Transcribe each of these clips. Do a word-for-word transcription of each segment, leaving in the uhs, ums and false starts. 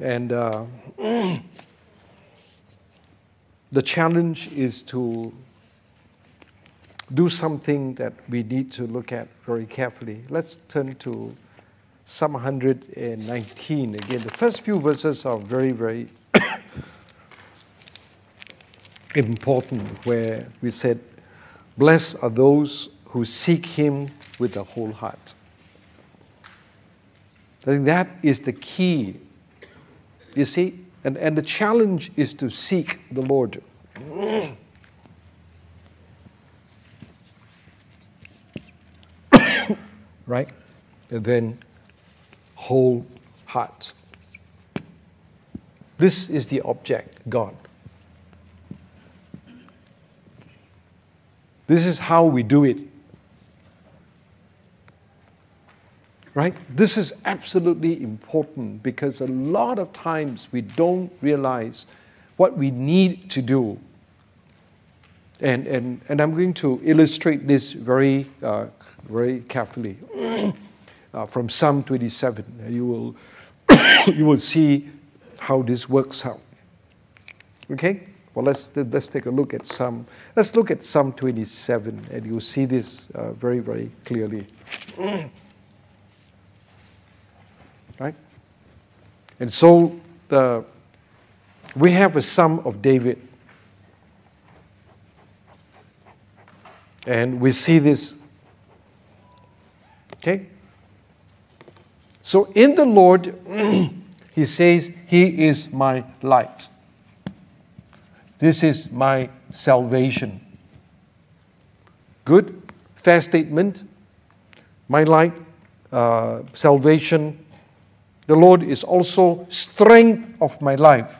And uh, the challenge is to do something that we need to look at very carefully. Let's turn to Psalm one nineteen again. The first few verses are very, very important, where we said, "Blessed are those who seek Him with a whole heart." I think that is the key, you see. And, and the challenge is to seek the Lord. Right? And then whole heart. This is the object, God. This is how we do it. Right? This is absolutely important, because a lot of times we don't realize what we need to do. And, and, and I'm going to illustrate this very, uh, very carefully. Uh, from Psalm twenty-seven, you will, you will see how this works out. Okay? Well, let's, let's take a look at Psalm. Let's look at Psalm twenty-seven, and you'll see this uh, very, very clearly. Right? And so the, we have a Psalm of David. And we see this. Okay? So in the Lord, he says, He is my light. This is my salvation. Good, fair statement. My light, uh, salvation. The Lord is also strength of my life.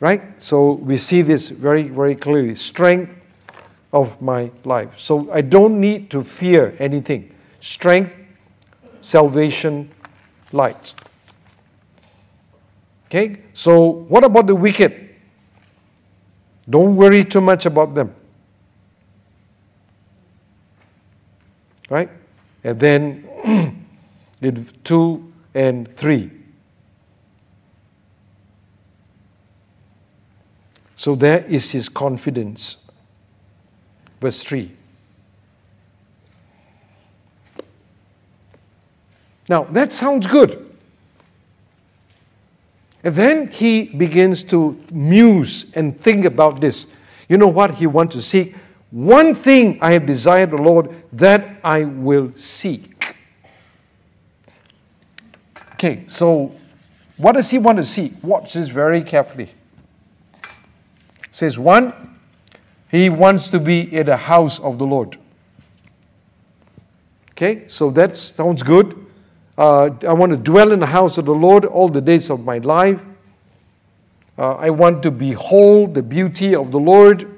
Right? So we see this very, very clearly. Strength of my life. So I don't need to fear anything. Strength, salvation, light. Okay? So what about the wicked? Don't worry too much about them. Right? And then in two and three. So there is his confidence. Verse three. Now that sounds good. And then he begins to muse and think about this. You know what he wants to seek? One thing I have desired the Lord, that I will seek. Okay, so what does he want to seek? Watch this very carefully. It says, one, he wants to be in the house of the Lord. Okay, so that sounds good. Uh, I want to dwell in the house of the Lord all the days of my life. Uh, I want to behold the beauty of the Lord.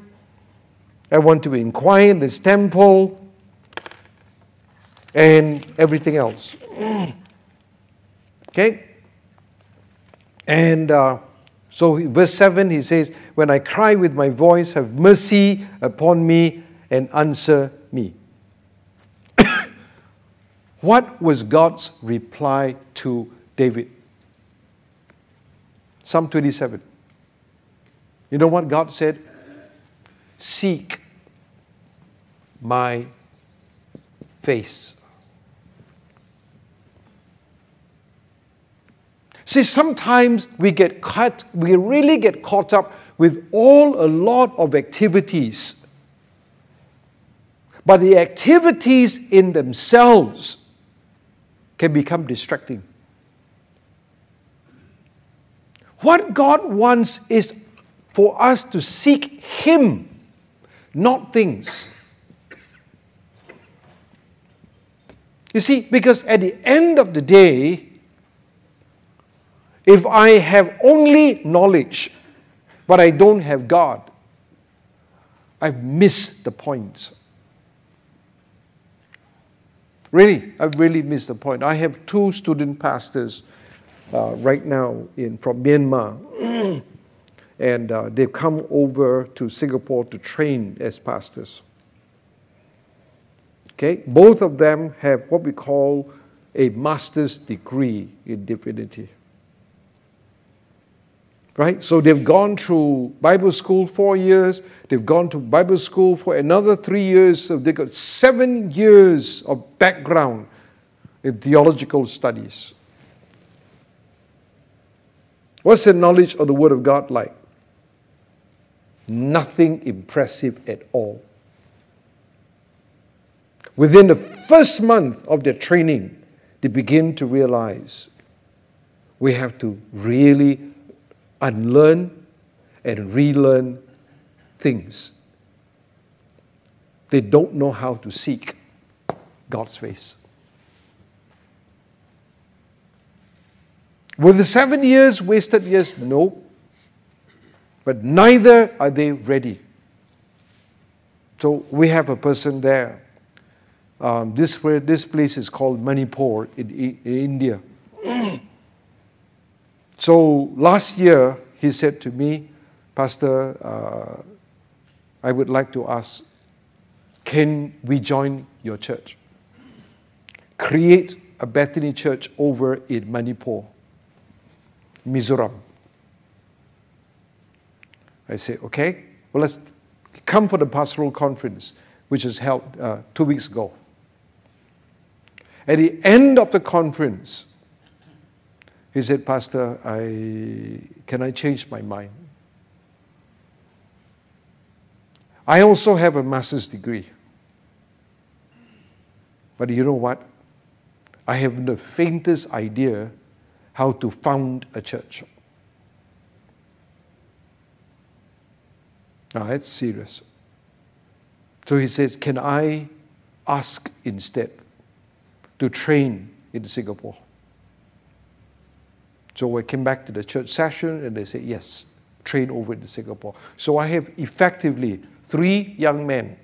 I want to inquire in this temple and everything else. Okay? And uh, so verse seven, he says, when I cry with my voice, have mercy upon me and answer me. What was God's reply to David? Psalm twenty-seven. You know what God said? Seek my face. See, sometimes we get caught, we really get caught up with all a lot of activities. But the activities in themselves can become distracting. What God wants is for us to seek Him, not things. You see, because at the end of the day, if I have only knowledge, but I don't have God, I've missed the point. Really, I've really missed the point. I have two student pastors uh, right now in from Myanmar. And uh, they've come over to Singapore to train as pastors. Okay? Both of them have what we call a master's degree in divinity. Right? So they've gone through Bible school four years. They've gone to Bible school for another three years. So they've got seven years of background in theological studies. What's the knowledge of the Word of God like? Nothing impressive at all. Within the first month of their training, they begin to realize we have to really unlearn and relearn things. They don't know how to seek God's face. Were the seven years wasted? Yes, no. But neither are they ready. So we have a person there. Um, this, this place is called Manipur in, in India. So last year, he said to me, Pastor, uh, I would like to ask, can we join your church? Create a Bethany church over in Manipur, Mizoram. I said, okay, well, let's come for the pastoral conference, which is held uh, two weeks ago. At the end of the conference, he said, Pastor, I, can I change my mind? I also have a master's degree. But you know what? I haven't the faintest idea how to found a church. Now, that's serious. So he says, can I ask instead to train in Singapore? So I came back to the church session and they said, yes, train over in Singapore. So I have effectively three young men,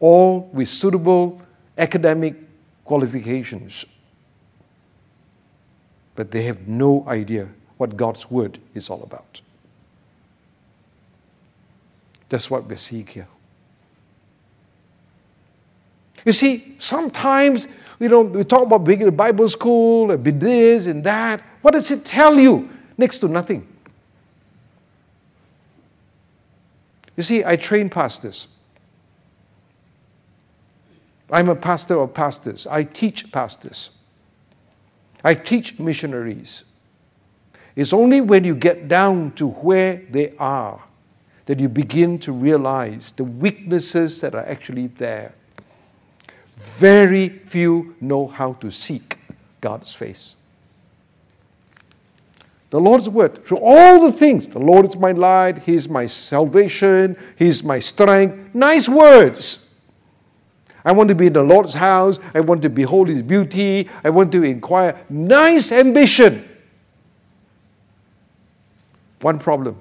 all with suitable academic qualifications. But they have no idea what God's word is all about. That's what we seek here. You see, sometimes, you know, we talk about being in a Bible school, and be this and that. What does it tell you? Next to nothing. You see, I train pastors. I'm a pastor of pastors. I teach pastors. I teach missionaries. It's only when you get down to where they are that you begin to realize the weaknesses that are actually there. Very few know how to seek God's face. The Lord's word, through all the things, the Lord is my light, He is my salvation, He is my strength. Nice words. I want to be in the Lord's house. I want to behold His beauty. I want to inquire. Nice ambition. One problem.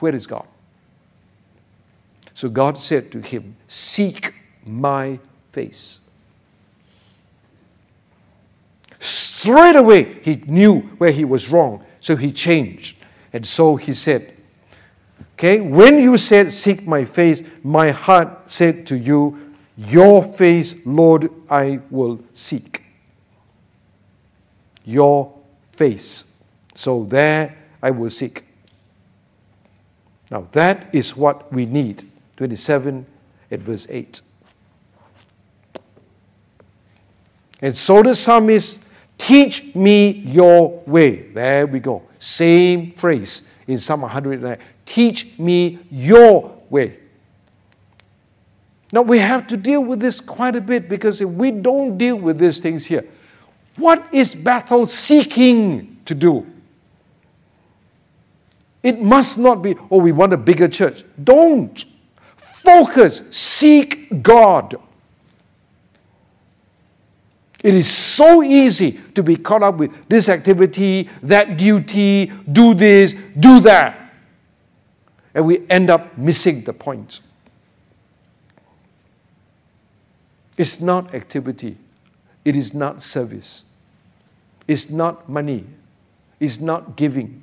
Where is God? So God said to him, seek my face. Straight away, he knew where he was wrong, so he changed. And so he said, okay, when you said, seek my face, my heart said to you, your face, Lord, I will seek. Your face. So there I will seek. Now that is what we need. twenty-seven at verse eight. And so the psalmist, teach me your way. There we go. Same phrase in Psalm one hundred nine. Teach me your way. Now we have to deal with this quite a bit, because if we don't deal with these things here, what is Bethel seeking to do? It must not be, oh, we want a bigger church. Don't. Focus. Seek God. It is so easy to be caught up with this activity, that duty, do this, do that. And we end up missing the point. It's not activity. It is not service. It's not money. It's not giving.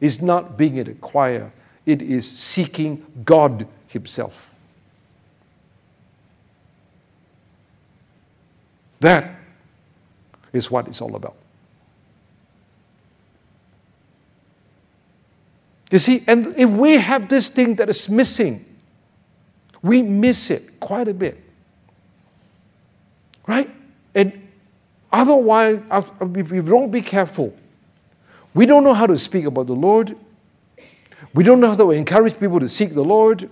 It's not being in a choir. It is seeking God Himself. That is what it's all about. You see, and if we have this thing that is missing, we miss it quite a bit. Right? And otherwise, if we don't be careful, we don't know how to speak about the Lord. We don't know how to encourage people to seek the Lord,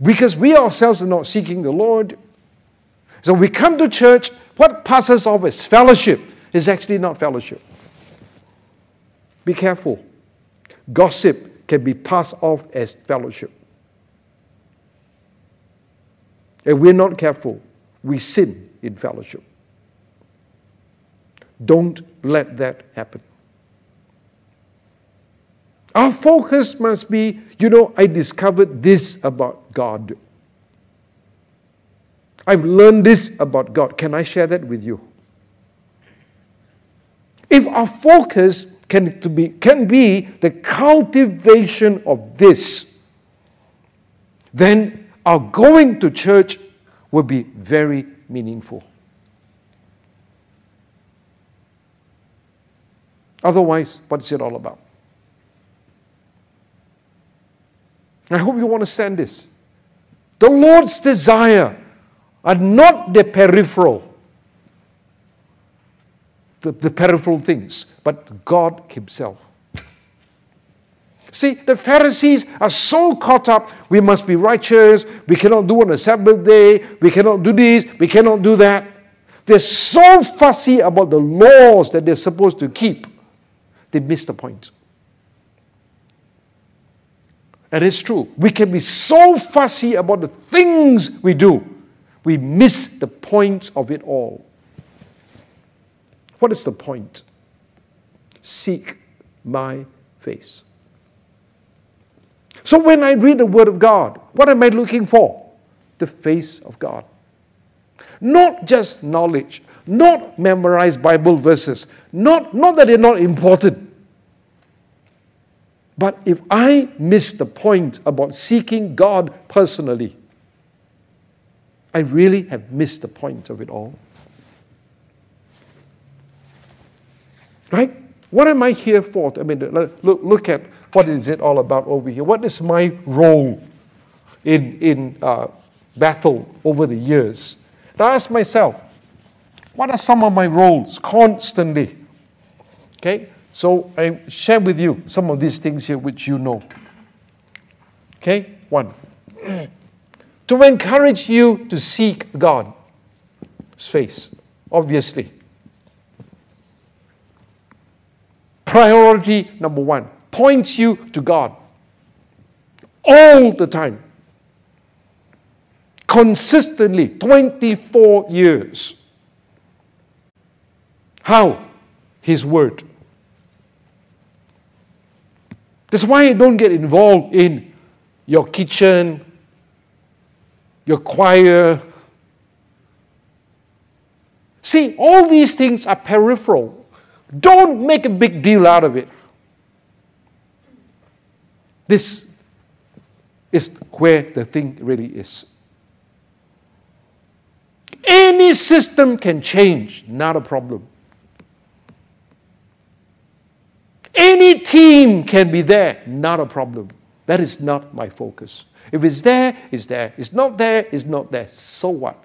because we ourselves are not seeking the Lord. So we come to church, what passes off as fellowship is actually not fellowship. Be careful. Gossip can be passed off as fellowship. If we're not careful, we sin in fellowship. Don't let that happen. Our focus must be, you know, I discovered this about God. I've learned this about God. Can I share that with you? If our focus can, to be, can be the cultivation of this, then our going to church will be very meaningful. Otherwise, what's it all about? I hope you understand this. The Lord's desire are not the peripheral, the, the peripheral things, but God Himself. See, the Pharisees are so caught up, we must be righteous, we cannot do on a Sabbath day, we cannot do this, we cannot do that. They're so fussy about the laws that they're supposed to keep, they miss the point. And it's true, we can be so fussy about the things we do, we miss the point of it all. What is the point? Seek my face. So when I read the Word of God, what am I looking for? The face of God. Not just knowledge, not memorized Bible verses, not, not that they're not important. But if I miss the point about seeking God personally, I really have missed the point of it all. Right? What am I here for? I mean, look, look at what is it all about over here. What is my role in, in uh, Bethel over the years? And I ask myself, what are some of my roles constantly? Okay, so I share with you some of these things here which you know. Okay, one. To encourage you to seek God's face, obviously. Priority number one, points you to God all the time. Consistently, twenty-four years. How? His Word. That's why you don't get involved in your kitchen, your choir. See, all these things are peripheral. Don't make a big deal out of it. This is where the thing really is. Any system can change, not a problem. Any team can be there, not a problem. That is not my focus. If it's there, it's there. It's not there, it's not there. So what?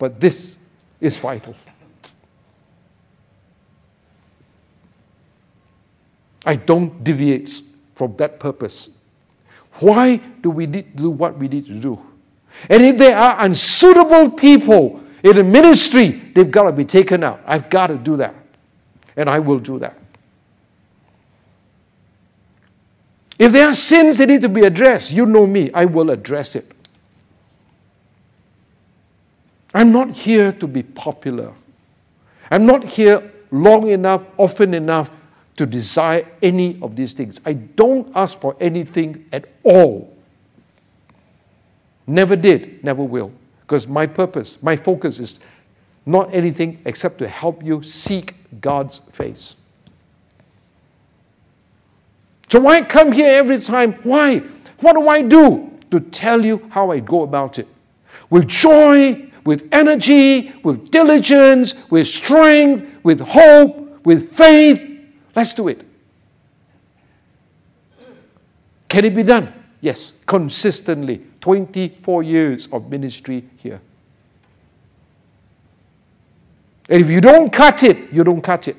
But this is vital. I don't deviate from that purpose. Why do we need to do what we need to do? And if there are unsuitable people in the ministry, they've got to be taken out. I've got to do that. And I will do that. If there are sins that need to be addressed, you know me, I will address it. I'm not here to be popular. I'm not here long enough, often enough, to desire any of these things. I don't ask for anything at all. Never did, never will. Because my purpose, my focus is not anything except to help you seek God's face. So why come here every time? Why? What do I do? To tell you how I go about it. With joy, with energy, with diligence, with strength, with hope, with faith. Let's do it. Can it be done? Yes, consistently. twenty-four years of ministry here. And if you don't cut it, you don't cut it.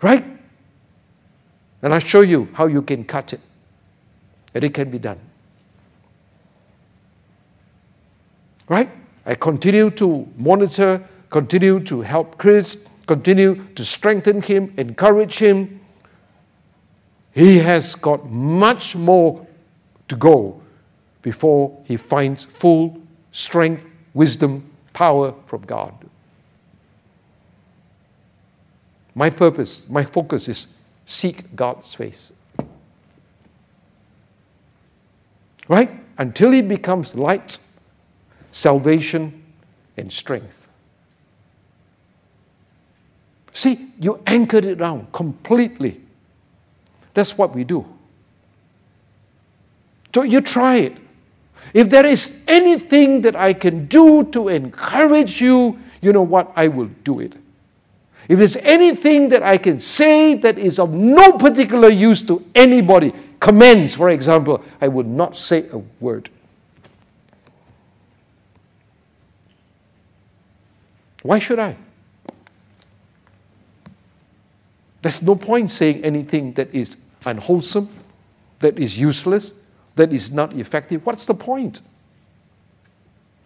Right? And I'll show you how you can cut it. And it can be done. Right? I continue to monitor, continue to help Chris, continue to strengthen him, encourage him. He has got much more to go before he finds full strength, wisdom, power from God. My purpose, my focus is seek God's face. Right? Until he becomes light, salvation, and strength. See, you anchored it down completely. That's what we do. So you try it. If there is anything that I can do to encourage you, you know what? I will do it. If there's anything that I can say that is of no particular use to anybody, comments, for example, I will not say a word. Why should I? There's no point saying anything that is unwholesome, that is useless, that is not effective. What's the point?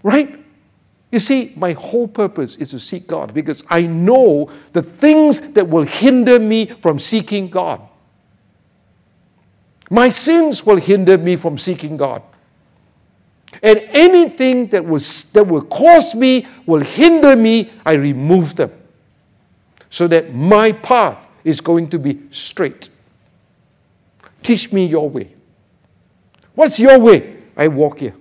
Right? You see, my whole purpose is to seek God because I know the things that will hinder me from seeking God. My sins will hinder me from seeking God. And anything that will, that will cause me, will hinder me, I remove them. So that my path is going to be straight. Teach me your way. What's your way? I walk here.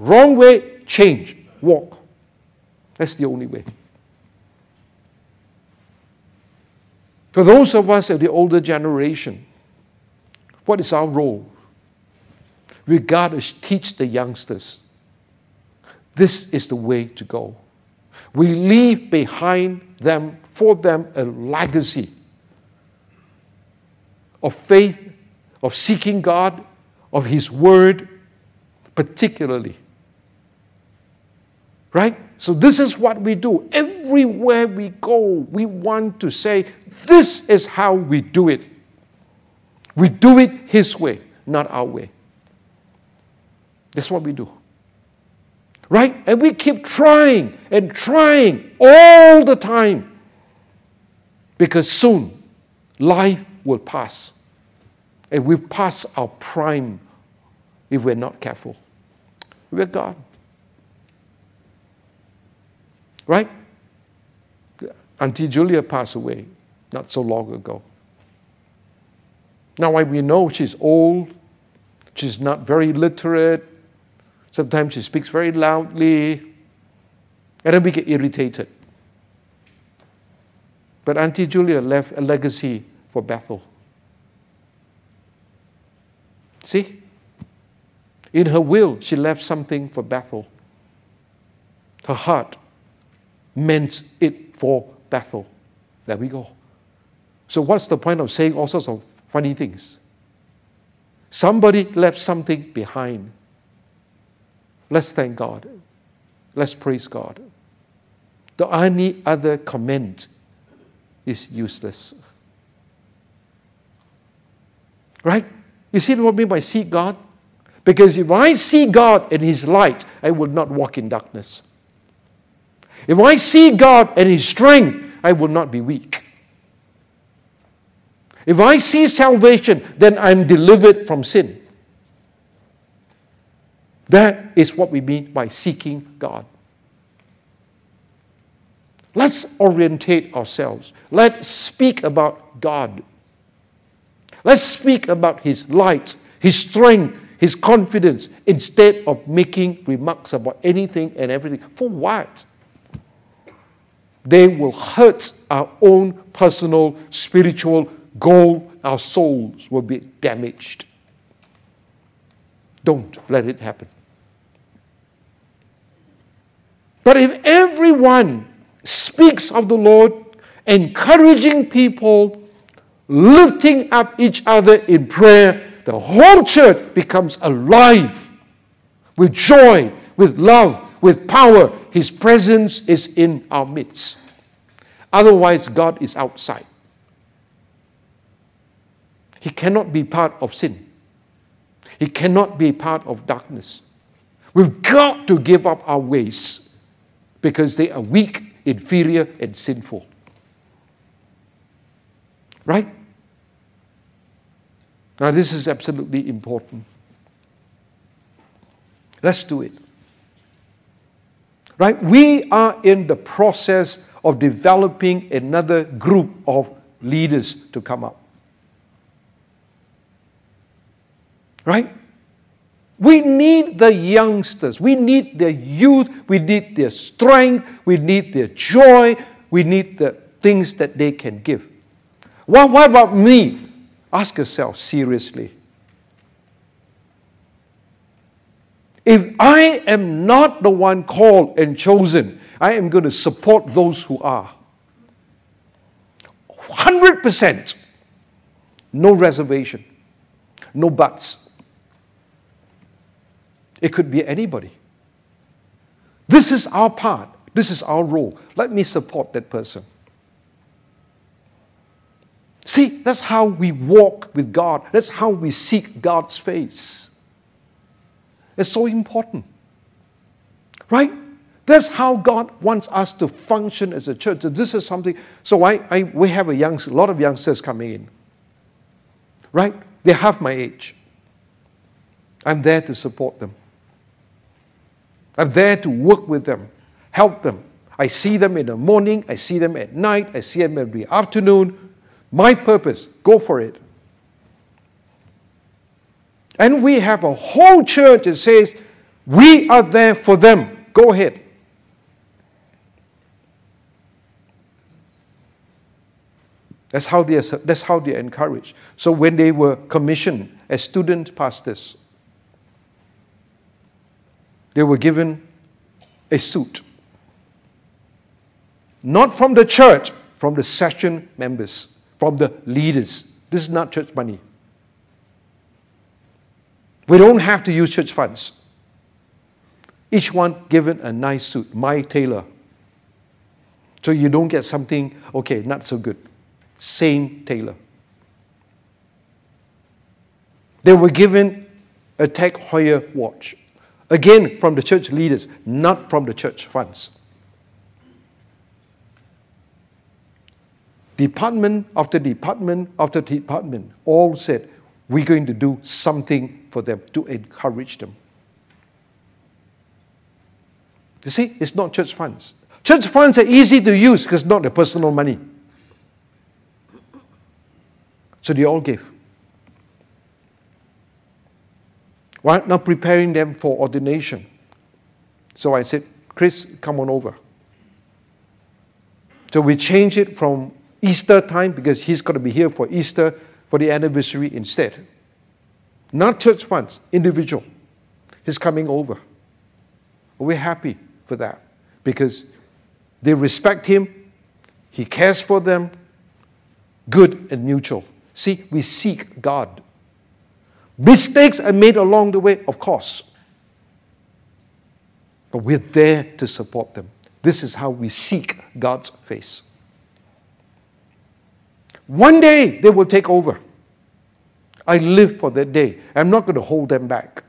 Wrong way, change, walk. That's the only way. For those of us of the older generation, what is our role? We got to teach the youngsters. This is the way to go. We leave behind them, for them, a legacy of faith, of seeking God, of His Word, particularly. Right? So this is what we do. Everywhere we go, we want to say, this is how we do it. We do it His way, not our way. That's what we do. Right? And we keep trying and trying all the time. Because soon, life will pass. And we've passed our prime if we're not careful. We're gone. Right? Auntie Julia passed away not so long ago. Now, we know she's old. She's not very literate. Sometimes she speaks very loudly. And then we get irritated. But Auntie Julia left a legacy for Bethel. See? In her will, she left something for Bethel. Her heart meant it for Bethel. There we go. So what's the point of saying all sorts of funny things? Somebody left something behind. Let's thank God. Let's praise God. The any other comment is useless. Right? You see what I mean by see God? Because if I see God and His light, I will not walk in darkness. If I see God and His strength, I will not be weak. If I see salvation, then I'm delivered from sin. That is what we mean by seeking God. Let's orientate ourselves. Let's speak about God. Let's speak about His light, His strength, His confidence, instead of making remarks about anything and everything. For what? They will hurt our own personal, spiritual goal. Our souls will be damaged. Don't let it happen. But if everyone speaks of the Lord, encouraging people, lifting up each other in prayer, the whole church becomes alive with joy, with love, with power. His presence is in our midst. Otherwise, God is outside. He cannot be part of sin. He cannot be part of darkness. We've got to give up our ways because they are weak, inferior, and sinful. Right? Now, this is absolutely important. Let's do it. Right? We are in the process of developing another group of leaders to come up. Right? We need the youngsters. We need their youth. We need their strength. We need their joy. We need the things that they can give. Well, what about me? Ask yourself seriously. If I am not the one called and chosen, I am going to support those who are. one hundred percent. No reservation. No buts. It could be anybody. This is our part. This is our role. Let me support that person. See, that's how we walk with God. That's how we seek God's face. It's so important. Right? That's how God wants us to function as a church. And this is something. So I, I, we have a, young, a lot of youngsters coming in. Right? They're half my age. I'm there to support them. I'm there to work with them, help them. I see them in the morning, I see them at night, I see them every afternoon. My purpose, go for it. And we have a whole church that says, we are there for them, go ahead. That's how they are, that's how they are encouraged. So when they were commissioned as student pastors, they were given a suit. Not from the church, from the session members, from the leaders. This is not church money. We don't have to use church funds. Each one given a nice suit, my tailor. So you don't get something, okay, not so good. Same tailor. They were given a Tag Heuer watch. Again, from the church leaders, not from the church funds. Department after department after department all said, we're going to do something for them to encourage them. You see, it's not church funds. Church funds are easy to use because it's not their personal money. So they all gave. Right? Now preparing them for ordination. So I said, Chris, come on over. So we change it from Easter time, because he's going to be here for Easter, for the anniversary instead. Not church funds, individual. He's coming over. We're happy for that, because they respect him, he cares for them, good and mutual. See, we seek God. Mistakes are made along the way, of course. But we're there to support them. This is how we seek God's face. One day, they will take over. I live for that day. I'm not going to hold them back.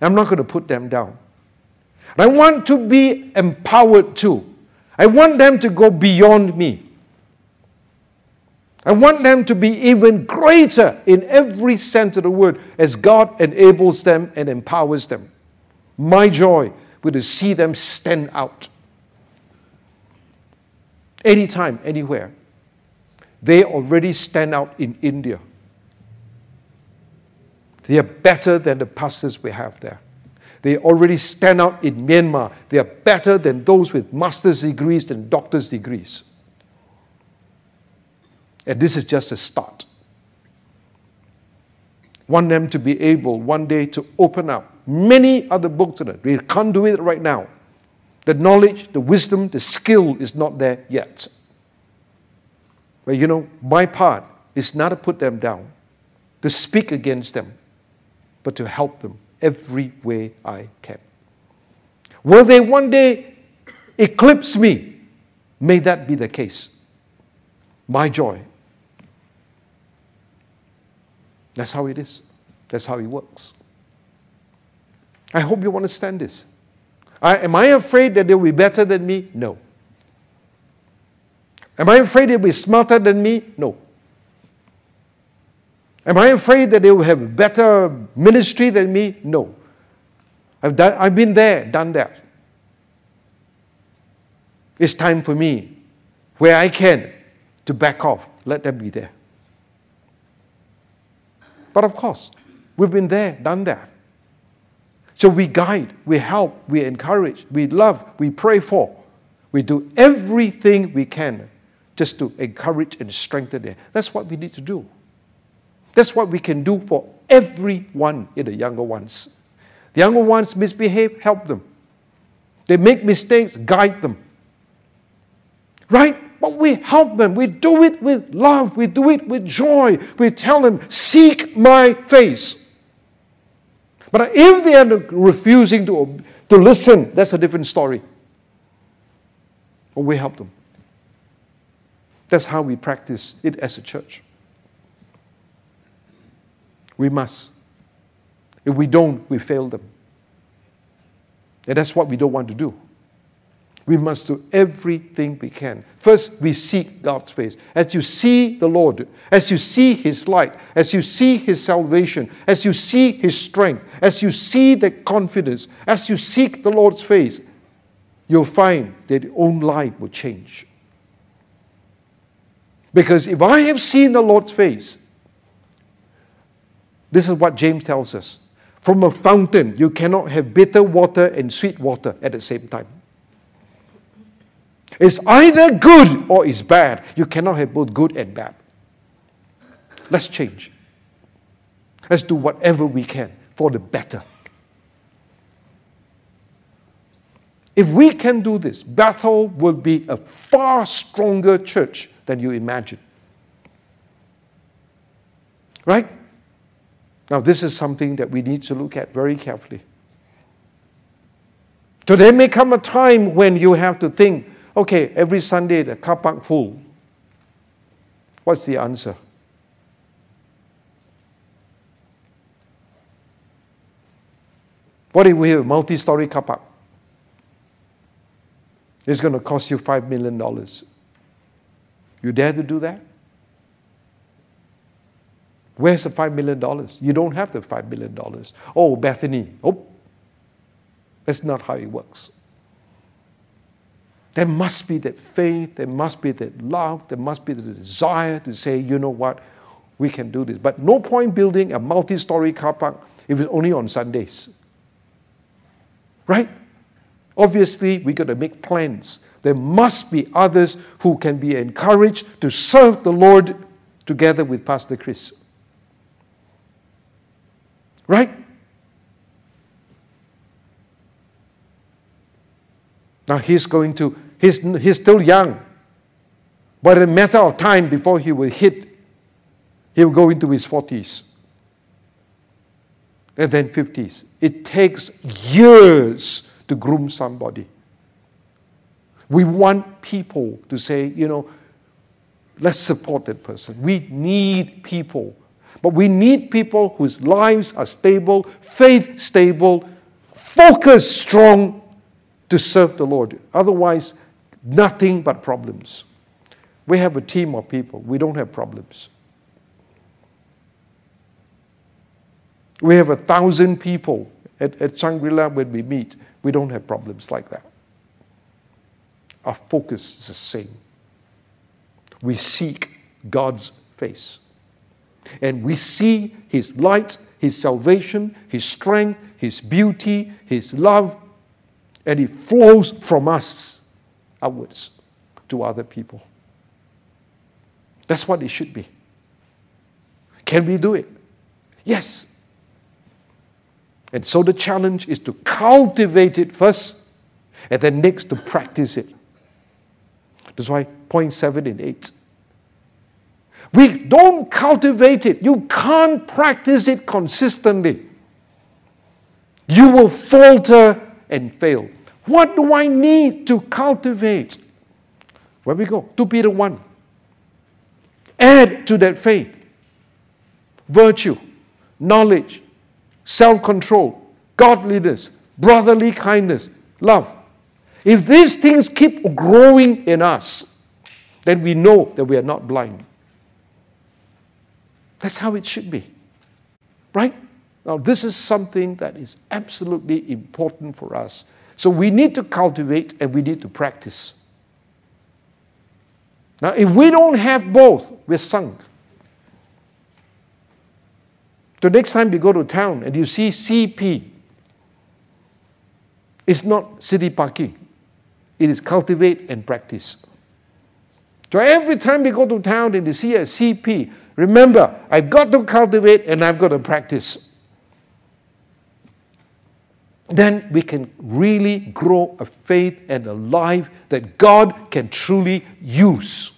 I'm not going to put them down. And I want to be empowered too. I want them to go beyond me. I want them to be even greater in every sense of the word as God enables them and empowers them. My joy will be to see them stand out. Anytime, anywhere. They already stand out in India. They are better than the pastors we have there. They already stand out in Myanmar. They are better than those with master's degrees and doctor's degrees. And this is just a start. Want them to be able one day to open up many other books in it. We can't do it right now. The knowledge, the wisdom, the skill is not there yet. But you know, my part is not to put them down, to speak against them, but to help them every way I can. Will they one day eclipse me? May that be the case. My joy. That's how it is. That's how it works. I hope you understand this. I, am I afraid that they'll be better than me? No. Am I afraid they'll be smarter than me? No. Am I afraid that they will have better ministry than me? No. I've, done, I've been there, done that. It's time for me, where I can, to back off. Let them be there. But of course, we've been there, done that. So we guide, we help, we encourage, we love, we pray for. We do everything we can just to encourage and strengthen them. That's what we need to do. That's what we can do for everyone in the younger ones. The younger ones misbehave, help them. They make mistakes, guide them. Right? But we help them. We do it with love. We do it with joy. We tell them, seek my face. But if they are refusing to, to listen, that's a different story. But we help them. That's how we practice it as a church. We must. If we don't, we fail them. And that's what we don't want to do. We must do everything we can. First, we seek God's face. As you see the Lord, as you see His light, as you see His salvation, as you see His strength, as you see the confidence, as you seek the Lord's face, you'll find that your own life will change. Because if I have seen the Lord's face, this is what James tells us. From a fountain, you cannot have bitter water and sweet water at the same time. It's either good or it's bad. You cannot have both good and bad. Let's change. Let's do whatever we can for the better. If we can do this, Bethel will be a far stronger church than you imagine. Right? Now, this is something that we need to look at very carefully. So there may come a time when you have to think, okay, every Sunday the car park full. What's the answer? What if we have a multi-story car park? It's going to cost you five million dollars. You dare to do that? Where's the five million dollars? You don't have the five million dollars. Oh, Bethany. Oh, that's not how it works. There must be that faith, there must be that love, there must be the desire to say, you know what, we can do this. But no point building a multi-story car park if it's only on Sundays. Right? Obviously, we've got to make plans. There must be others who can be encouraged to serve the Lord together with Pastor Chris. Right? Now he's going to, he's, he's still young. But in a matter of time before he will hit, he'll go into his forties. And then fifties. It takes years to groom somebody. We want people to say, you know, let's support that person. We need people. But we need people whose lives are stable, faith stable, focus strong to serve the Lord. Otherwise, nothing but problems. We have a team of people. We don't have problems. We have a thousand people at, at Shangri-La when we meet. We don't have problems like that. Our focus is the same. We seek God's face. And we see His light, His salvation, His strength, His beauty, His love, and it flows from us outwards to other people. That's what it should be. Can we do it? Yes. And so the challenge is to cultivate it first And then next, to practice it. That's why point seven and eight. We don't cultivate it. You can't practice it consistently. You will falter and fail. What do I need to cultivate? Where we go? Second Peter one. Add to that faith virtue, knowledge, self-control, godliness, brotherly kindness, love. If these things keep growing in us, then we know that we are not blind. That's how it should be. Right? Now, this is something that is absolutely important for us. So we need to cultivate and we need to practice. Now, if we don't have both, we're sunk. So next time you go to town and you see C P, it's not city parking. It is cultivate and practice. So every time you go to town and you see a C P, remember, I've got to cultivate and I've got to practice. Then we can really grow a faith and a life that God can truly use.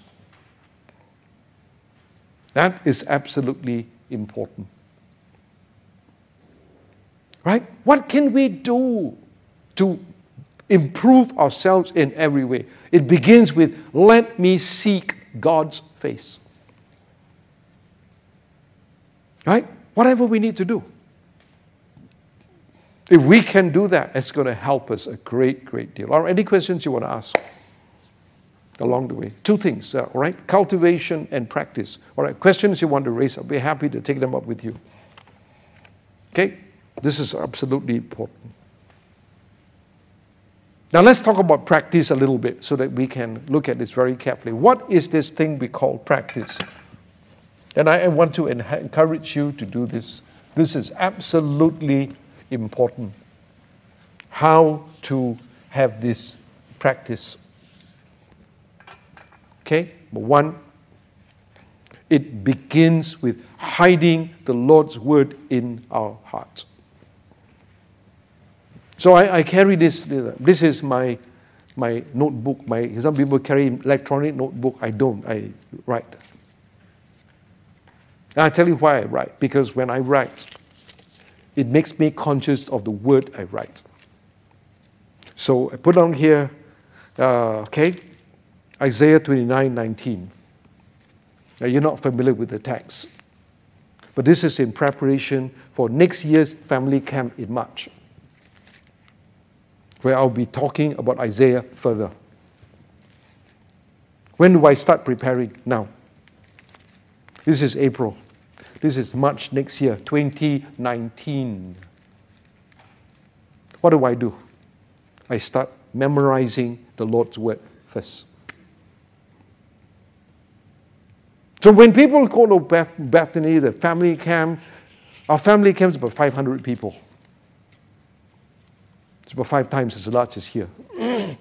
That is absolutely important. Right? What can we do to improve ourselves in every way? It begins with, let me seek God's face. Right? Whatever we need to do. If we can do that, it's going to help us a great, great deal. Are there any questions you want to ask along the way? Two things, uh, all right? Cultivation and practice. All right, questions you want to raise, I'll be happy to take them up with you. Okay? This is absolutely important. Now let's talk about practice a little bit so that we can look at this very carefully. What is this thing we call practice? And I want to encourage you to do this. This is absolutely important. Important how to have this practice. Okay, number one, it begins with hiding the Lord's word in our hearts. So I, I carry this. This is my my notebook. My some people carry electronic notebook. I don't. I write. And I tell you why I write, because when I write, it makes me conscious of the word I write. So I put down here, uh, okay, Isaiah twenty-nine nineteen. Now you're not familiar with the text, but this is in preparation for next year's family camp in March, where I'll be talking about Isaiah further. When do I start preparing? Now. This is April. This is March next year, twenty nineteen. What do I do? I start memorizing the Lord's word first. So when people go to Beth, Bethany, the family camp, our family camp is about five hundred people. It's about five times as large as here. and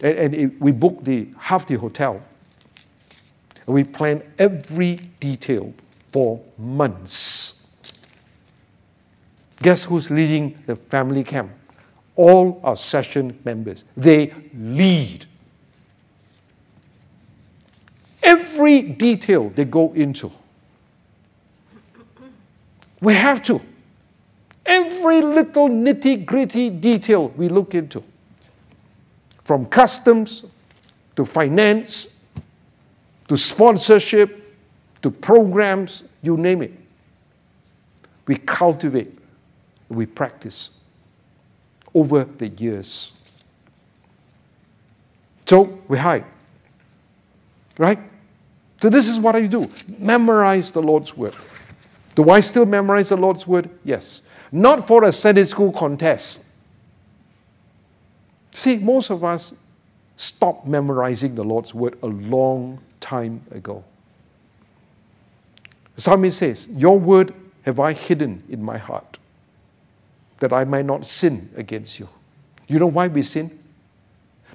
and it, we booked the, half the hotel. And we planned every detail for months. Guess who's leading the family camp? All our session members. They lead. Every detail they go into. We have to. Every little nitty-gritty detail we look into. From customs to finance to sponsorship, to programs, you name it. We cultivate, we practice over the years. So we hide, right? So this is what I do. Memorize the Lord's word. Do I still memorize the Lord's word? Yes. Not for a Sunday school contest. See, most of us stopped memorizing the Lord's word a long time ago. The psalmist says, your word have I hidden in my heart, that I might not sin against you. You know why we sin?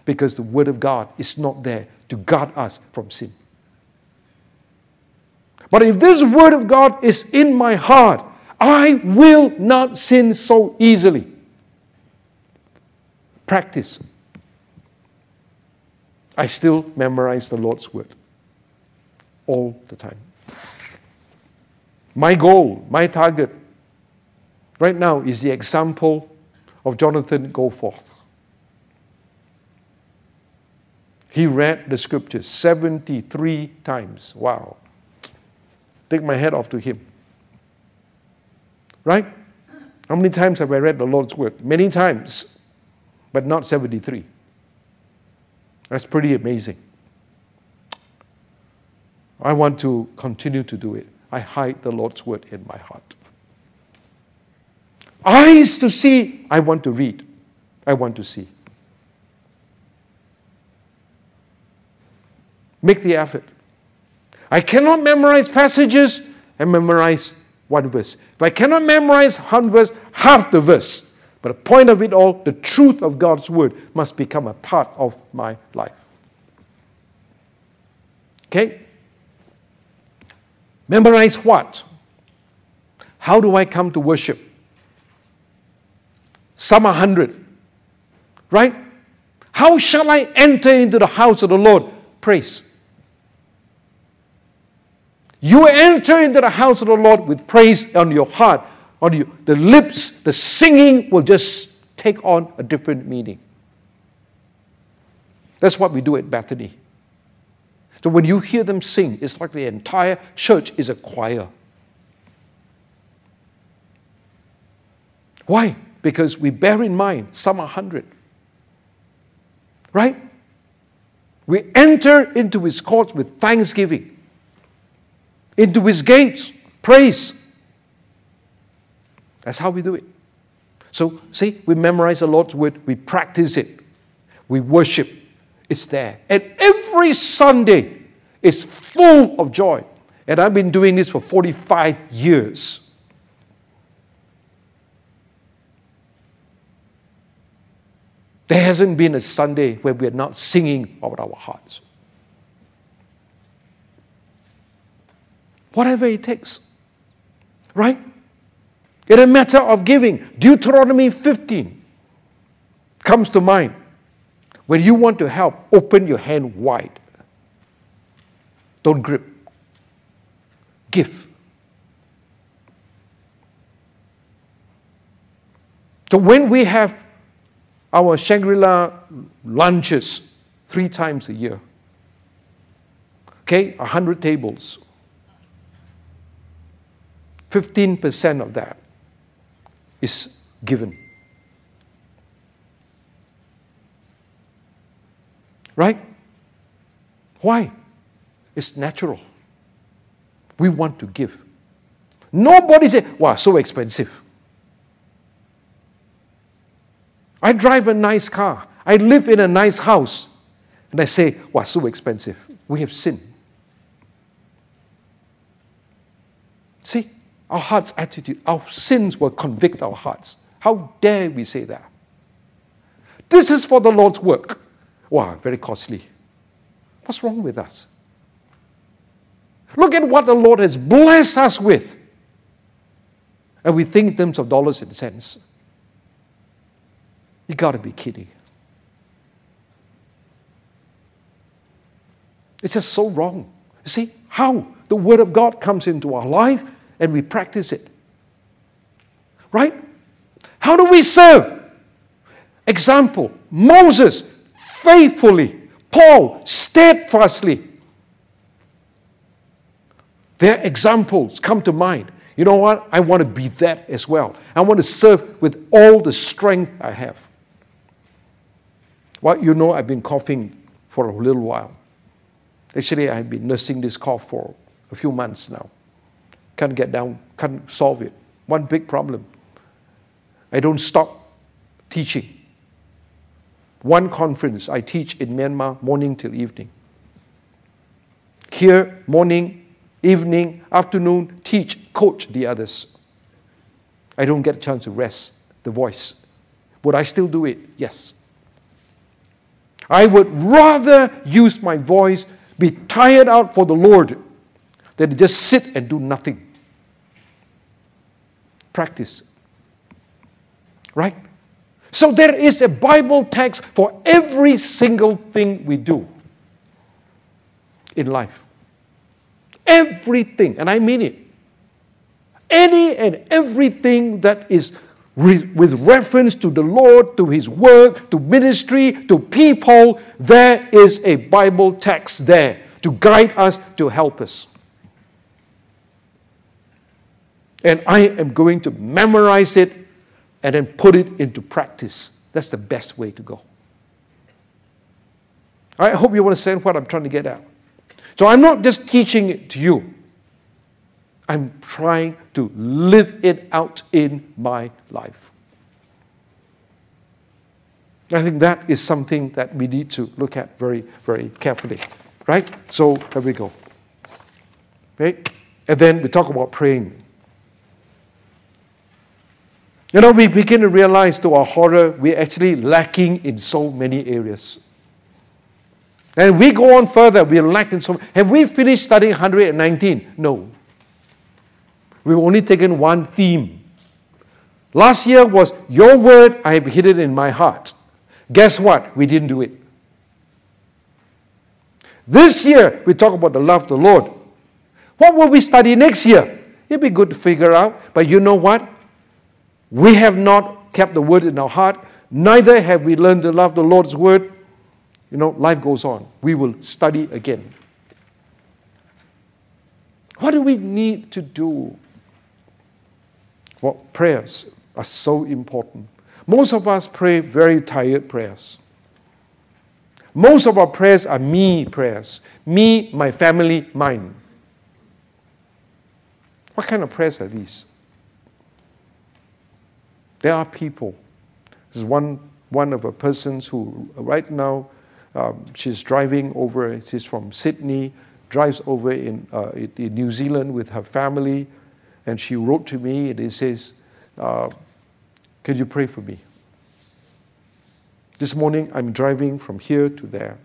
Because the word of God is not there to guard us from sin. But if this word of God is in my heart, I will not sin so easily. practice. I still memorize the Lord's Word all the time. My goal, my target right now is the example of Jonathan Goforth. He read the scriptures seventy-three times. Wow. Take my head off to him. Right? How many times have I read the Lord's Word? Many times, but not seventy-three. That's pretty amazing. I want to continue to do it. I hide the Lord's Word in my heart. Eyes to see. I want to read. I want to see. Make the effort. I cannot memorize passages and memorize one verse. If I cannot memorize one verse, half the verse. But the point of it all, the truth of God's Word, must become a part of my life. Okay? Memorize what? How do I come to worship? Psalm one hundred. Right? How shall I enter into the house of the Lord? Praise. You enter into the house of the Lord with praise on your heart, on your, the lips, the singing will just take on a different meaning. That's what we do at Bethany. So when you hear them sing, it's like the entire church is a choir. Why? Because we bear in mind Psalm one hundred. Right? We enter into His courts with thanksgiving. Into His gates, praise. That's how we do it. So, see, we memorize the Lord's Word, we practice it, we worship. It's there. And every Sunday is full of joy. And I've been doing this for forty-five years. There hasn't been a Sunday where we're not singing out of our hearts. Whatever it takes. Right? It's a matter of giving. Deuteronomy fifteen comes to mind. When you want to help, open your hand wide. Don't grip. Give. So when we have our Shangri-La lunches three times a year, okay, one hundred tables, fifteen percent of that is given. Right? Why? It's natural. We want to give. Nobody says, wow, so expensive. I drive a nice car. I live in a nice house. And I say, wow, so expensive. We have sinned. See, our heart's attitude, our sins will convict our hearts. How dare we say that? This is for the Lord's work. Wow, very costly. What's wrong with us? Look at what the Lord has blessed us with. And we think in terms of dollars and cents. You got to be kidding. It's just so wrong. You see, how the Word of God comes into our life and we practice it. Right? How do we serve? Example, Moses. Faithfully, Paul, steadfastly. Their examples come to mind. You know what? I want to be that as well. I want to serve with all the strength I have. Well, you know, I've been coughing for a little while. Actually, I've been nursing this cough for a few months now. Can't get down, can't solve it. One big problem. I don't stop teaching. One conference I teach in Myanmar, morning till evening. Here, morning, evening, afternoon, teach, coach the others. I don't get a chance to rest the voice. Would I still do it? Yes. I would rather use my voice, be tired out for the Lord, than just sit and do nothing. Practice. Right? So there is a Bible text for every single thing we do in life. Everything, and I mean it. Any and everything that is re- with reference to the Lord, to His work, to ministry, to people, there is a Bible text there to guide us, to help us. And I am going to memorize it and then put it into practice. That's the best way to go. I hope you understand what I'm trying to get at. So I'm not just teaching it to you. I'm trying to live it out in my life. I think that is something that we need to look at very, very carefully. Right? So there we go. Right? And then we talk about praying. You know, we begin to realize, to our horror, we're actually lacking in so many areas. And we go on further, we're lacking so many. Have we finished studying one hundred nineteen? No. We've only taken one theme. Last year was, your word, I have hidden in my heart. Guess what? We didn't do it. This year, we talk about the love of the Lord. What will we study next year? It'd be good to figure out, but you know what? We have not kept the word in our heart, neither have we learned to love the Lord's word. You know, life goes on. We will study again. What do we need to do? Well, prayers are so important. Most of us pray very tired prayers. Most of our prayers are me prayers. Me, my family, mine. What kind of prayers are these? There are people. There's one, one of the persons who right now, um, she's driving over, she's from Sydney, drives over in, uh, in New Zealand with her family, and she wrote to me and it says, uh, can you pray for me? This morning I'm driving from here to there.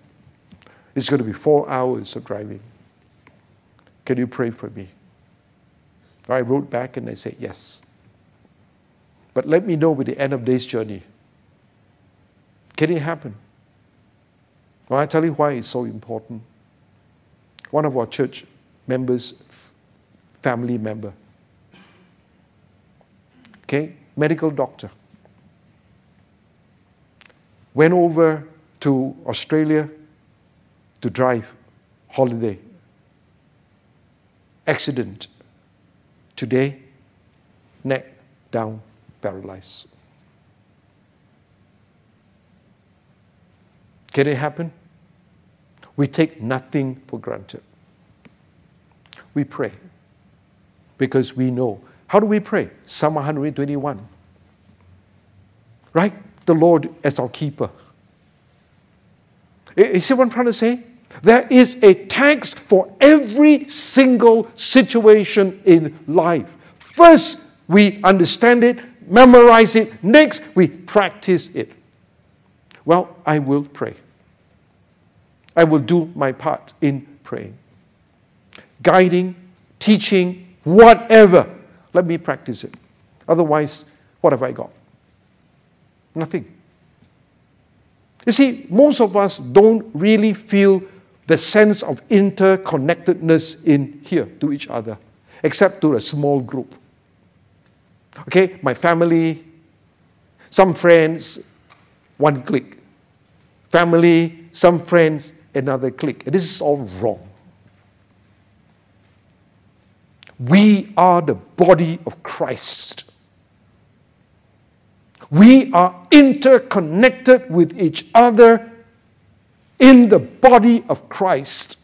It's going to be four hours of driving. Can you pray for me? I wrote back and I said, yes. But let me know with the end of day's journey. Can it happen? Well, I tell you why it's so important. One of our church members, family member, okay, medical doctor, went over to Australia to drive, holiday, accident, today, neck down. Paralyzed. Can it happen? We take nothing for granted. We pray because we know. How do we pray? Psalm one twenty-one. Right? The Lord as our keeper. You see what I'm trying to say? There is a text for every single situation in life. First, we understand it. Memorize it. Next, we practice it. Well, I will pray. I will do my part in praying. Guiding, teaching, whatever. Let me practice it. Otherwise, what have I got? Nothing. You see, most of us don't really feel the sense of interconnectedness in here to each other, except to a small group. Okay, my family, some friends, one clique. Family, some friends, another clique. And this is all wrong. We are the body of Christ. We are interconnected with each other in the body of Christ.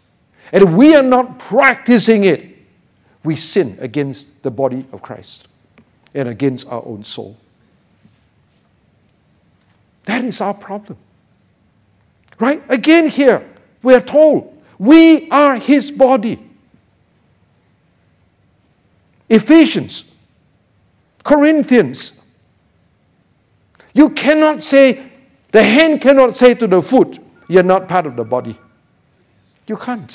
And if we are not practicing it, we sin against the body of Christ and against our own soul. That is our problem. Right? Again here, we are told, we are His body. Ephesians, Corinthians. You cannot say, the hand cannot say to the foot, you're not part of the body. You can't.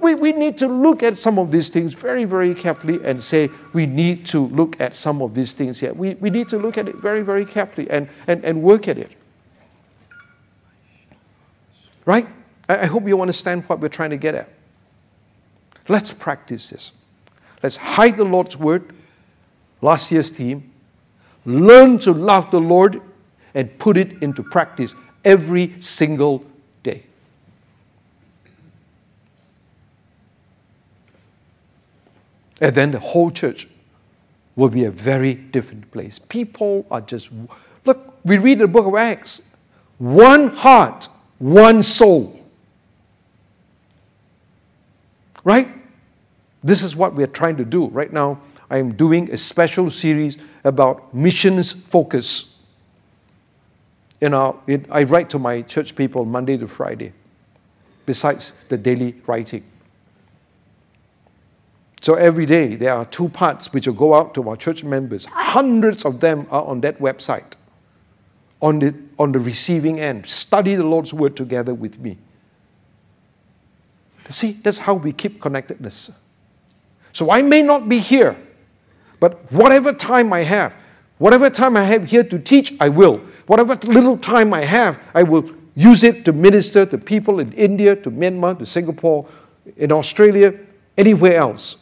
We, we need to look at some of these things very, very carefully and say, we need to look at some of these things here. We, we need to look at it very, very carefully and, and, and work at it. Right? I, I hope you understand what we're trying to get at. Let's practice this. Let's hide the Lord's word, last year's theme. Learn to love the Lord and put it into practice every single day. And then the whole church will be a very different place. People are just... Look, we read the book of Acts. One heart, one soul. Right? This is what we're trying to do right now. I am doing a special series about missions focus. You know, it, I write to my church people Monday to Friday, besides the daily writing. So every day there are two parts which will go out to our church members. Hundreds of them are on that website, on the, on the receiving end. Study the Lord's word together with me. See, that's how we keep connectedness. So I may not be here, but whatever time I have, whatever time I have here to teach, I will. Whatever little time I have, I will use it to minister to people in India, to Myanmar, to Singapore, in Australia, anywhere else.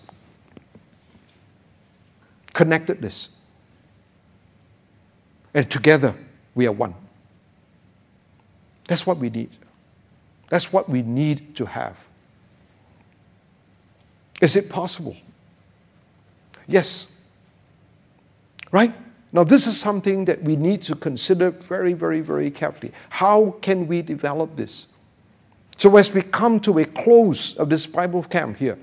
Connectedness. And together, we are one. That's what we need. That's what we need to have. Is it possible? Yes. Right? Now, this is something that we need to consider very, very, very carefully. How can we develop this? So as we come to a close of this Bible camp here,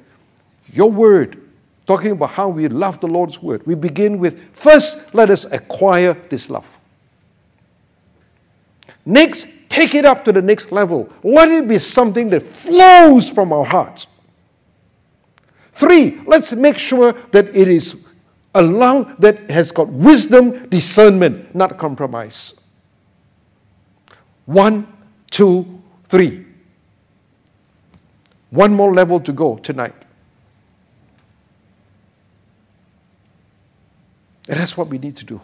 your word, talking about how we love the Lord's word, we begin with, first, let us acquire this love. Next, take it up to the next level. Let it be something that flows from our hearts. Three, let's make sure that it is a love that has got wisdom, discernment, not compromise. One, two, three. One more level to go tonight. And that's what we need to do.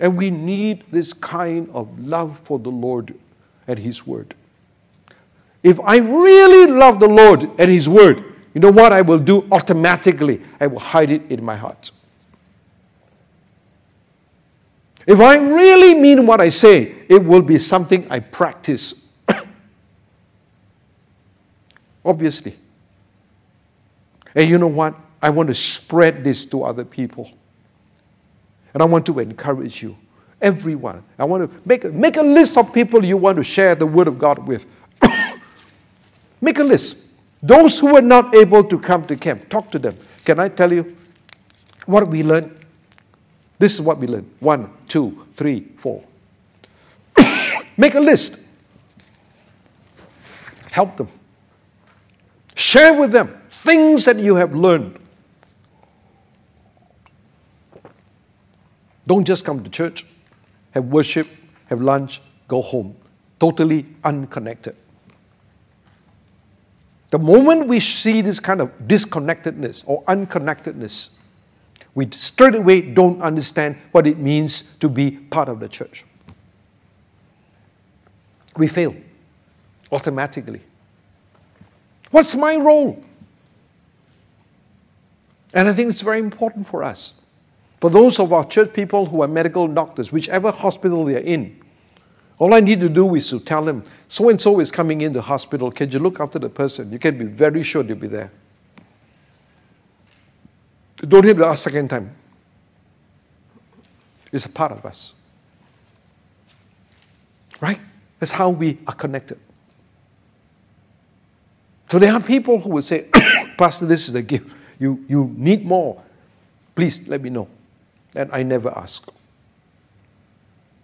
And we need this kind of love for the Lord and His word. If I really love the Lord and His word, you know what I will do automatically? I will hide it in my heart. If I really mean what I say, it will be something I practice. Obviously. And you know what? I want to spread this to other people. And I want to encourage you. Everyone. I want to make, make a list of people you want to share the Word of God with. Make a list. Those who were not able to come to camp, talk to them. Can I tell you what we learned? This is what we learned. One, two, three, four. Make a list. Help them. Share with them things that you have learned. Don't just come to church, have worship, have lunch, go home. Totally unconnected. The moment we see this kind of disconnectedness or unconnectedness, we straight away don't understand what it means to be part of the church. We fail automatically. What's my role? And I think it's very important for us. For those of our church people who are medical doctors, whichever hospital they are in, all I need to do is to tell them, so-and-so is coming into hospital. Can you look after the person? You can be very sure they'll be there. Don't have to ask a second time. It's a part of us. Right? That's how we are connected. So there are people who will say, Pastor, this is the gift. You, you need more. Please let me know. And I never ask.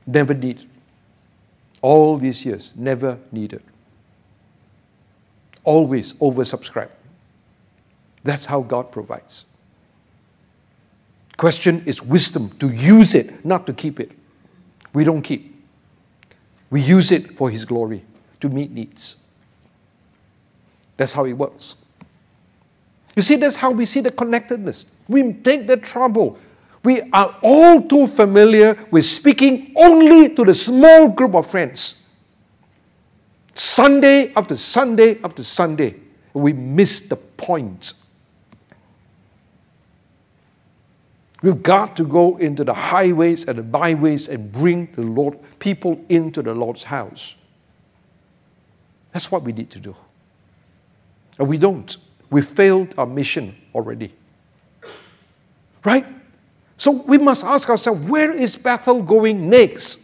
Never need. All these years, never needed. Always oversubscribed. That's how God provides. Question is wisdom, to use it, not to keep it. We don't keep. We use it for His glory, to meet needs. That's how it works. You see, that's how we see the connectedness. We take the trouble. We are all too familiar with speaking only to the small group of friends. Sunday after Sunday after Sunday, we miss the point. We've got to go into the highways and the byways and bring the Lord, people into the Lord's house. That's what we need to do. And we don't. We failed our mission already. Right? So we must ask ourselves, where is Bethel going next?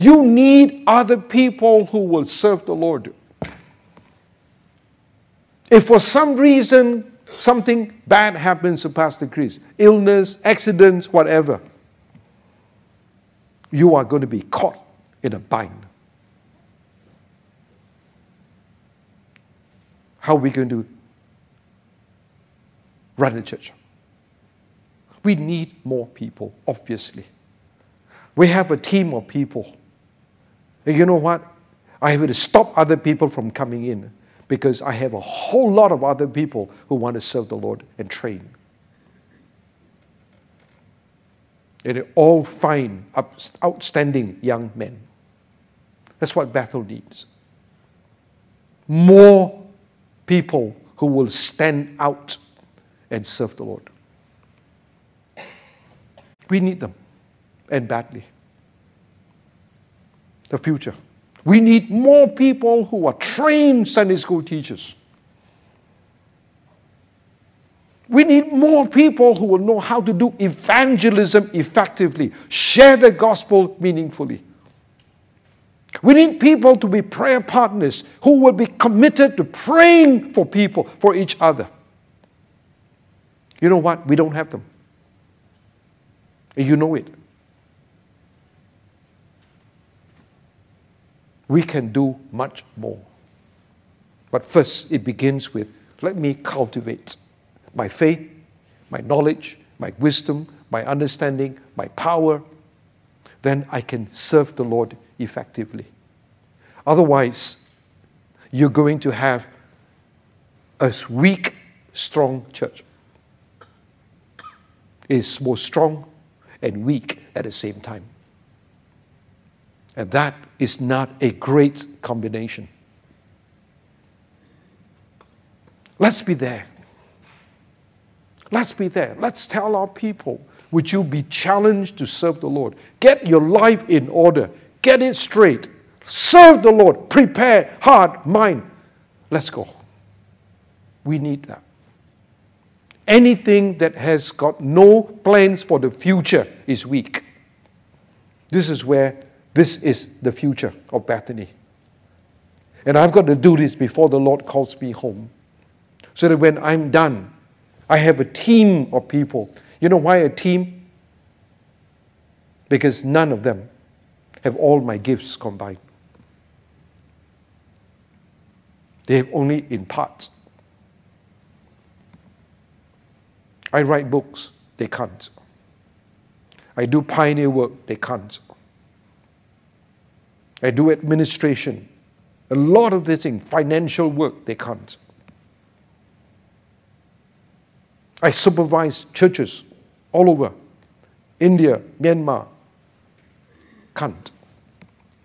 You need other people who will serve the Lord. If for some reason something bad happens to Pastor Chris, illness, accidents, whatever, you are going to be caught in a bind. How are we going to run the church? We need more people, obviously. We have a team of people. And you know what? I have to stop other people from coming in, because I have a whole lot of other people who want to serve the Lord and train. And they're all fine, outstanding young men. That's what Bethel needs. More people who will stand out and serve the Lord. We need them, and badly. The future. We need more people who are trained Sunday school teachers. We need more people who will know how to do evangelism effectively, share the gospel meaningfully. We need people to be prayer partners who will be committed to praying for people, for each other. You know what? We don't have them. You know it. We can do much more. But first, it begins with, let me cultivate my faith, my knowledge, my wisdom, my understanding, my power. Then I can serve the Lord effectively. Otherwise, you're going to have a weak, strong church. It's both strong and weak at the same time. And that is not a great combination. Let's be there. Let's be there. Let's tell our people, would you be challenged to serve the Lord? Get your life in order. Get it straight. Serve the Lord. Prepare heart, mind. Let's go. We need that. Anything that has got no plans for the future is weak. This is where This is the future of Bethany. And I've got to do this before the Lord calls me home, so that when I'm done, I have a team of people. You know why a team? Because none of them have all my gifts combined. They have only in parts. I write books, they can't. I do pioneer work, they can't. I do administration, a lot of this thing, financial work, they can't. I supervise churches all over, India, Myanmar, can't.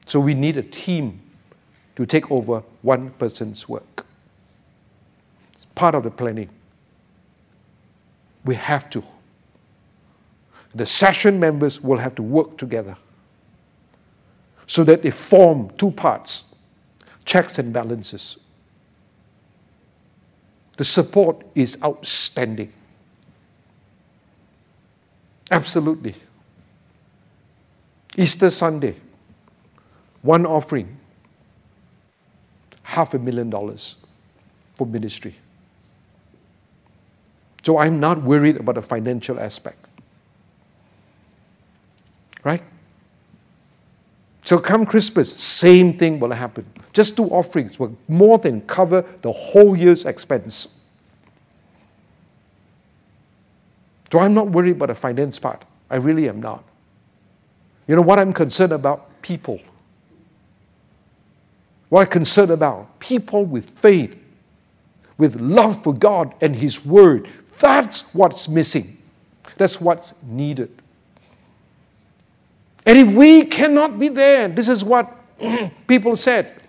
So we need a team to take over one person's work. It's part of the planning. We have to. The session members will have to work together, so that they form two parts, checks and balances. The support is outstanding. Absolutely. Easter Sunday, one offering, half a million dollars for ministry. So I'm not worried about the financial aspect. Right? So come Christmas, same thing will happen. Just two offerings will more than cover the whole year's expense. So I'm not worried about the finance part. I really am not. You know what I'm concerned about? People. What I'm concerned about? People with faith with love for God and His Word. That's what's missing. That's what's needed. And if we cannot be there, this is what people said.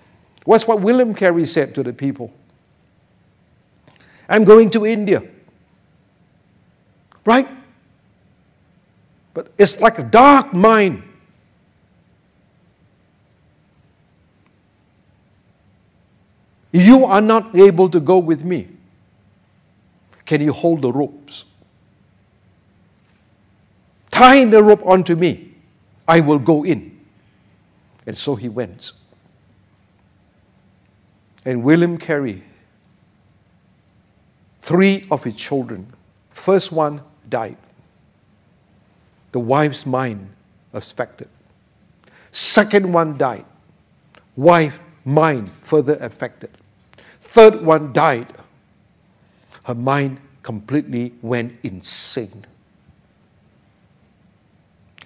That's what William Carey said to the people. I'm going to India. Right? But it's like a dark mine. You are not able to go with me. Can you hold the ropes? Tie the rope onto me. I will go in. And so he went. And William Carey, three of his children, first one died. The wife's mind affected. Second one died. Wife, mind further affected. Third one died. Her mind completely went insane.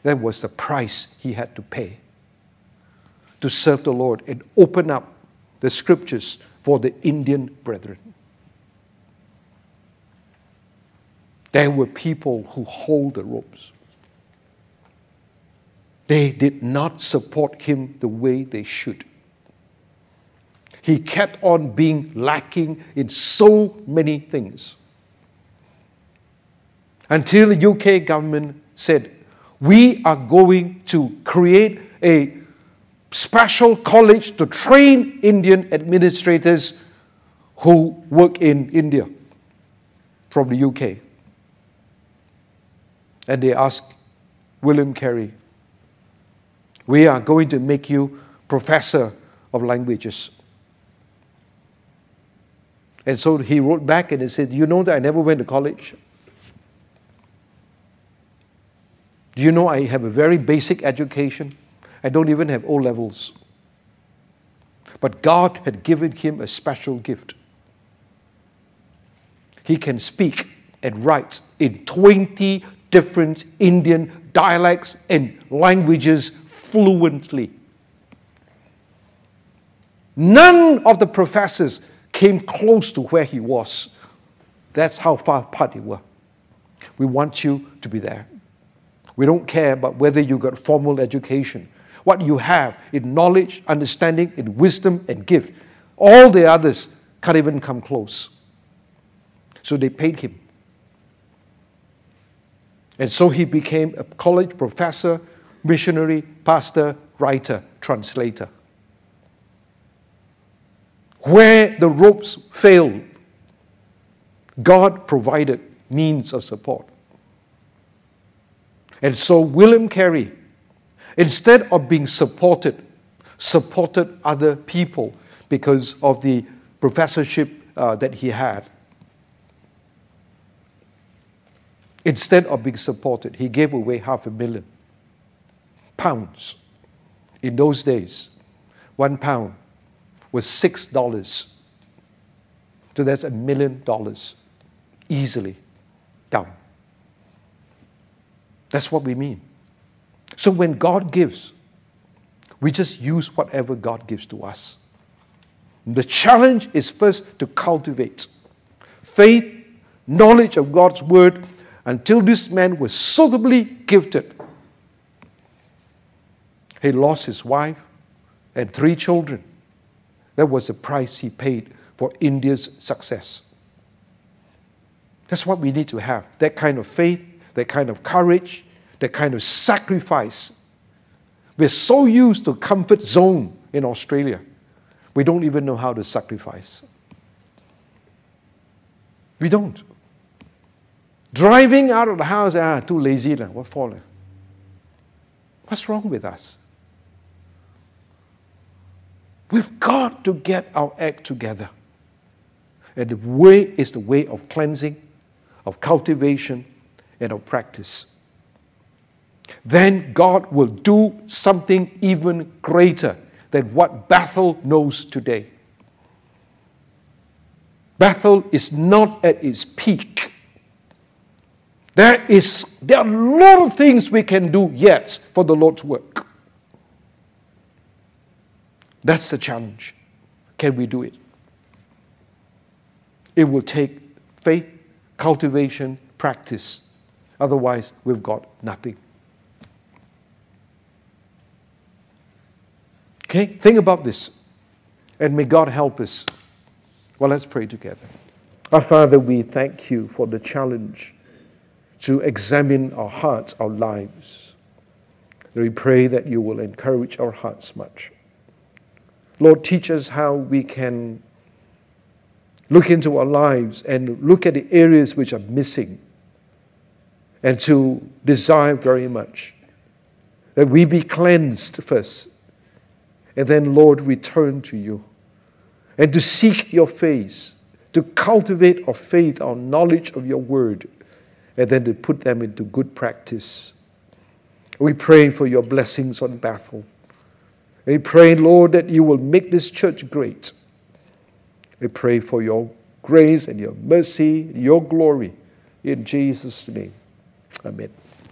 That was the price he had to pay to serve the Lord and open up the scriptures for the Indian brethren. There were people who hold the ropes. They did not support him the way they should. He kept on being lacking in so many things. Until the U K government said, we are going to create a special college to train Indian administrators who work in India from the U K. And they asked William Carey, we are going to make you professor of languages. And so he wrote back and he said, you know that I never went to college? Do you know I have a very basic education? I don't even have O levels. But God had given him a special gift. He can speak and write in twenty different Indian dialects and languages fluently. None of the professors came close to where he was. That's how far apart they were. We want you to be there. We don't care about whether you got formal education. What you have in knowledge, understanding, in wisdom, and gift. All the others can't even come close. So they paid him. And so he became a college professor, missionary, pastor, writer, translator. Where the ropes failed, God provided means of support. And so William Carey, instead of being supported, supported other people because of the professorship uh, that he had. Instead of being supported, he gave away half a million pounds. In those days, one pound was six dollars. So that's a million dollars easily down. That's what we mean. So when God gives, we just use whatever God gives to us. The challenge is first to cultivate faith, knowledge of God's word, until this man was suitably gifted. He lost his wife and three children. That was the price he paid for India's success. That's what we need to have. That kind of faith, that kind of courage, that kind of sacrifice. We're so used to comfort zone in Australia. We don't even know how to sacrifice. We don't. Driving out of the house, ah, too lazy lah, what for lah? What's wrong with us? We've got to get our act together. And the way is the way of cleansing, of cultivation, and of practice. Then God will do something even greater than what Bethel knows today. Bethel is not at its peak. There is, there are a lot of things we can do yet for the Lord's work. That's the challenge. Can we do it? It will take faith, cultivation, practice. Otherwise, we've got nothing. Okay? Think about this. And may God help us. Well, let's pray together. Our Father, we thank you for the challenge to examine our hearts, our lives. We pray that you will encourage our hearts much. Lord, teach us how we can look into our lives and look at the areas which are missing, and to desire very much that we be cleansed first, and then, Lord, return to you, and to seek your face, to cultivate our faith, our knowledge of your word, and then to put them into good practice. We pray for your blessings on Bethel. We pray, Lord, that you will make this church great. We pray for your grace and your mercy, your glory. In Jesus' name, amen.